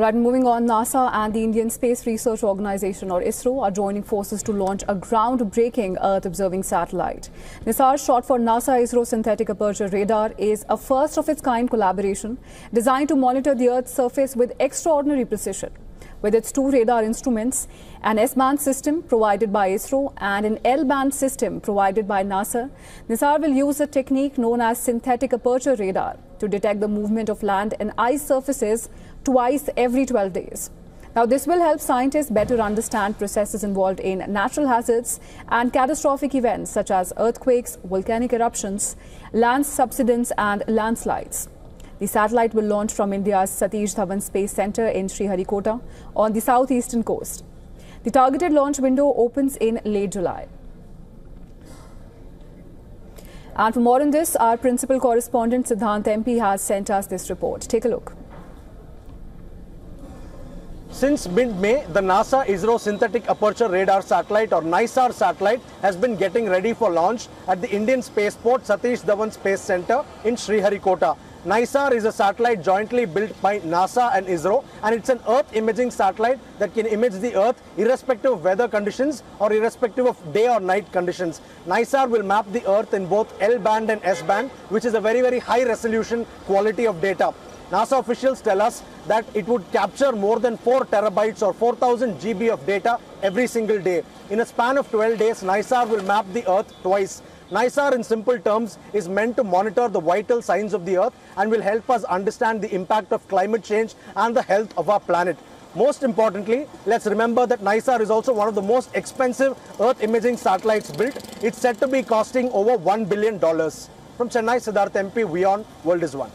Alright, moving on, NASA and the Indian Space Research Organisation or ISRO are joining forces to launch a groundbreaking Earth-observing satellite. NISAR, short for NASA-ISRO Synthetic Aperture Radar, is a first-of-its-kind collaboration designed to monitor the Earth's surface with extraordinary precision. With its two radar instruments, an S-band system provided by ISRO and an L-band system provided by NASA, NISAR will use a technique known as synthetic aperture radar to detect the movement of land and ice surfaces twice every 12 days. Now, this will help scientists better understand processes involved in natural hazards and catastrophic events such as earthquakes, volcanic eruptions, land subsidence and landslides. The satellite will launch from India's Satish Dhawan Space Center in Sriharikota on the southeastern coast. The targeted launch window opens in late July. And for more on this, our principal correspondent Siddharth MP has sent us this report. Take a look. Since mid-May, the NASA-ISRO Synthetic Aperture Radar Satellite or NISAR satellite has been getting ready for launch at the Indian spaceport Satish Dhawan Space Center in Sriharikota. NISAR is a satellite jointly built by NASA and ISRO, and it's an Earth imaging satellite that can image the Earth irrespective of weather conditions or irrespective of day or night conditions. NISAR will map the Earth in both L-band and S-band, which is a very, very high resolution quality of data. NASA officials tell us that it would capture more than 4 terabytes or 4,000 GB of data every single day. In a span of 12 days, NISAR will map the Earth twice. NISAR, in simple terms, is meant to monitor the vital signs of the Earth and will help us understand the impact of climate change and the health of our planet. Most importantly, let's remember that NISAR is also one of the most expensive Earth imaging satellites built. It's said to be costing over $1 billion. From Chennai, Siddharth MP, WION, World is One.